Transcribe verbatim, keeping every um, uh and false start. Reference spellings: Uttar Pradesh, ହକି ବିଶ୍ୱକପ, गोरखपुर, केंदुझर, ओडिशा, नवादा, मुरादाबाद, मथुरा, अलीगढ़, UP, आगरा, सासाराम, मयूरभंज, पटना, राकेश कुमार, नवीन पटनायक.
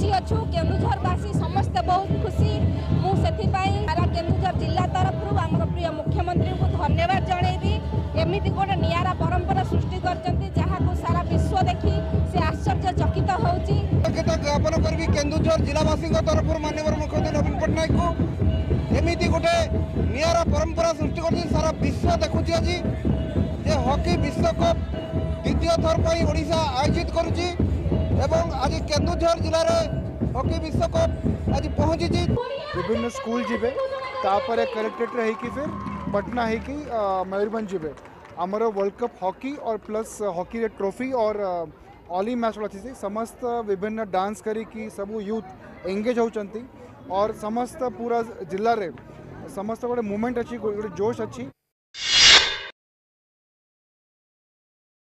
खुशी अच्छु केंदुझरवासी समस्ते बहुत खुशी मुझे सारा केंदुझर जिला तरफ आम प्रिय मुख्यमंत्री को धन्यवाद जनईबी एमती गोटे निरा परंपरा सृष्टि कर सारा विश्व देखी से आश्चर्यचकित होता ज्ञापन करी केंदुझर जिलावासी तरफ माननीय मुख्यमंत्री नवीन पटनायक को एमती गोटे निरा परंपरा सृष्टि कर सारा विश्व देखु आज जे हॉकी विश्वकप द्वितीय थर पर ओडिशा आयोजित करुच्ची एवं आज केंदुझर जिलार हॉकी विश्वकप आज पहुँची विभिन्न स्कूल जी तापर कलेक्ट्रेट होकर फिर पटना होकि मयूरभंज जी आमर वर्ल्ड कप हॉकी और प्लस हॉकी ट्रॉफी और ऑली मैच अच्छी समस्त विभिन्न डांस करी सब यूथ एंगेज होती और समस्त पूरा जिले में समस्त गोटे मूवमेंट अच्छी गोटे जोश अच्छी।